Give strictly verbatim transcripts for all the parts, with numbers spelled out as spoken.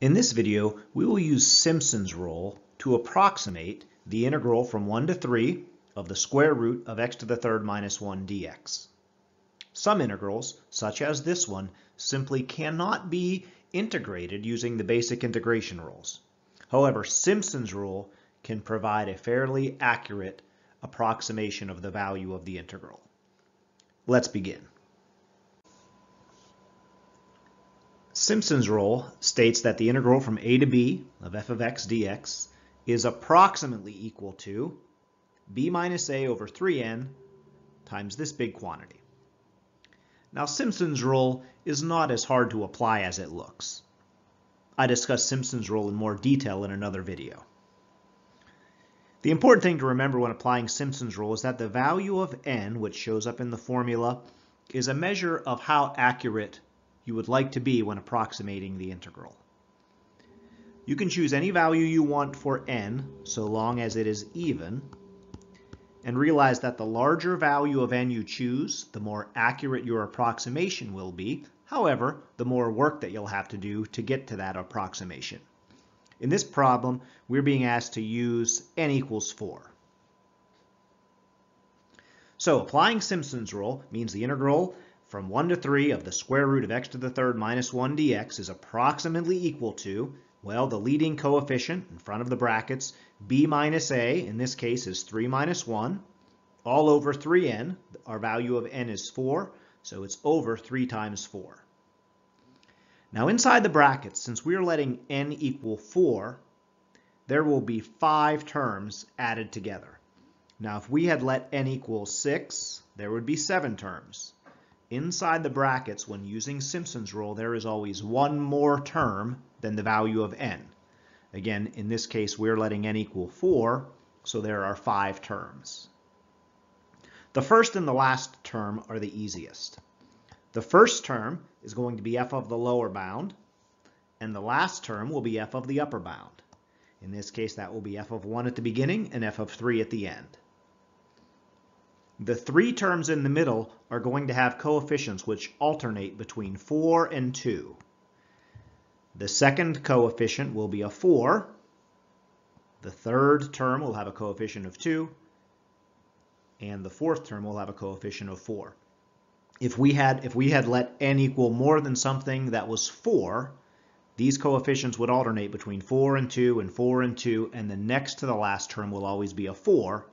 In this video, we will use Simpson's rule to approximate the integral from one to three of the square root of x to the third minus one dx. Some integrals, such as this one, simply cannot be integrated using the basic integration rules. However, Simpson's rule can provide a fairly accurate approximation of the value of the integral. Let's begin. Simpson's rule states that the integral from a to b of f of x dx is approximately equal to b minus a over three n times this big quantity. Now, Simpson's rule is not as hard to apply as it looks. I discussed Simpson's rule in more detail in another video. The important thing to remember when applying Simpson's rule is that the value of n, which shows up in the formula, is a measure of how accurate you would like to be when approximating the integral. You can choose any value you want for n so long as it is even, and realize that the larger value of n you choose, the more accurate your approximation will be. However, the more work that you'll have to do to get to that approximation. In this problem, we're being asked to use n equals four. So applying Simpson's rule means the integral from one to three of the square root of x to the third minus one dx is approximately equal to, well, the leading coefficient in front of the brackets, b minus a, in this case is three minus one, all over three n, our value of n is four, so it's over three times four. Now inside the brackets, since we are letting n equal four, there will be five terms added together. Now if we had let n equal six, there would be seven terms. Inside the brackets, when using Simpson's rule, there is always one more term than the value of n. Again, in this case, we're letting n equal four, so there are five terms. The first and the last term are the easiest. The first term is going to be f of the lower bound, and the last term will be f of the upper bound. In this case, that will be f of one at the beginning and f of three at the end. The three terms in the middle are going to have coefficients which alternate between four and two. The second coefficient will be a four. The third term will have a coefficient of two. And the fourth term will have a coefficient of four. If we had, if we had let n equal more than something that was four, these coefficients would alternate between four and two and four and two, and the next to the last term will always be a four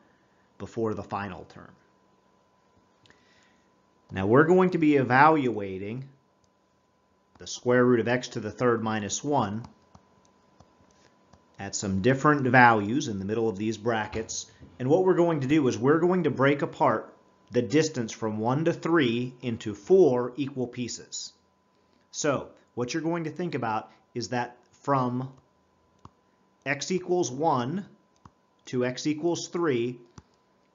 before the final term. Now we're going to be evaluating the square root of x to the third minus one at some different values in the middle of these brackets. And what we're going to do is we're going to break apart the distance from one to three into four equal pieces. So what you're going to think about is that from x equals one to x equals three,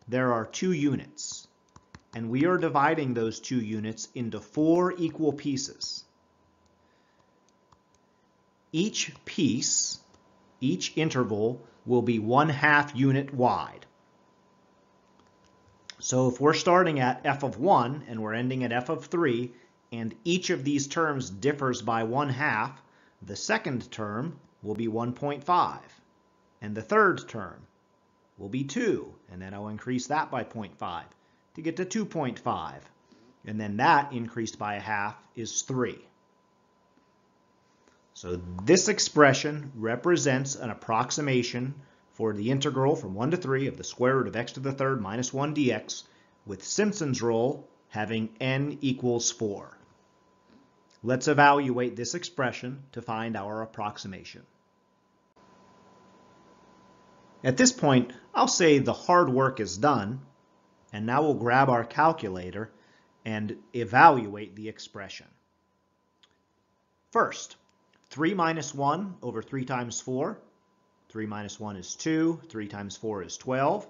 there are two units. And we are dividing those two units into four equal pieces. Each piece, each interval, will be one half unit wide. So if we're starting at f of one and we're ending at f of three, and each of these terms differs by one half, the second term will be one point five, and the third term will be two, and then I'll increase that by zero point five to get to two point five, and then that increased by a half is three. So this expression represents an approximation for the integral from one to three of the square root of x to the third minus one dx, with Simpson's rule having n equals four. Let's evaluate this expression to find our approximation. At this point, I'll say the hard work is done, and now we'll grab our calculator and evaluate the expression. First, three minus one over three times four. three minus one is two, three times four is twelve,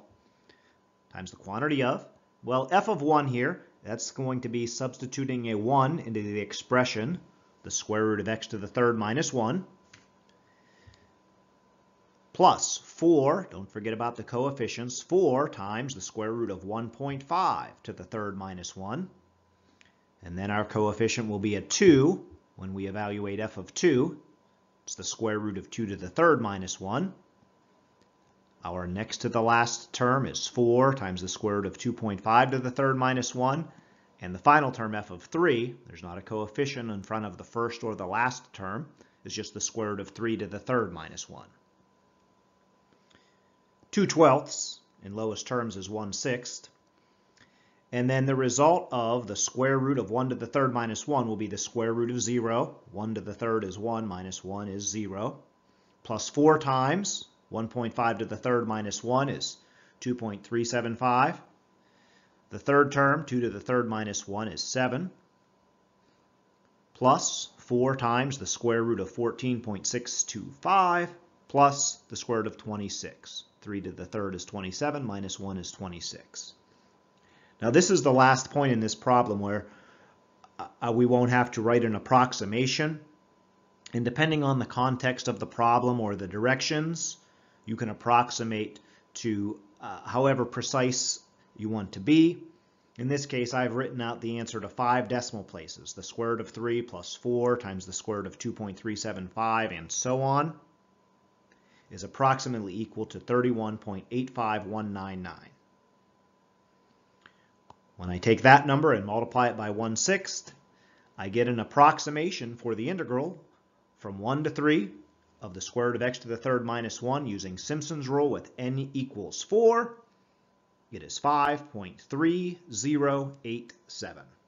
times the quantity of, well, f of one here, that's going to be substituting a one into the expression, the square root of x to the third minus one, plus four, don't forget about the coefficients, four times the square root of one point five to the third minus one. And then our coefficient will be a two when we evaluate f of two, It's the square root of two to the third minus one. Our next to the last term is four times the square root of two point five to the third minus one. And the final term, f of three, there's not a coefficient in front of the first or the last term, is just the square root of three to the third minus one. two twelfths in lowest terms is one sixth. And then the result of the square root of one to the third minus one will be the square root of zero. one to the third is one, minus one is zero. Plus four times one point five to the third minus one is two point three seven five. The third term, two to the third minus one, is seven. Plus four times the square root of fourteen point six two five plus the square root of twenty-six. three to the third is twenty-seven, minus one is twenty-six. Now this is the last point in this problem where uh, we won't have to write an approximation. And depending on the context of the problem or the directions, you can approximate to uh, however precise you want to be. In this case, I've written out the answer to five decimal places, the square root of three plus four times the square root of two point three seven five and so on is approximately equal to thirty-one point eight five one nine nine. When I take that number and multiply it by one sixth, I get an approximation for the integral from one to three of the square root of x to the third minus one using Simpson's rule with n equals four. It is five point three zero eight seven.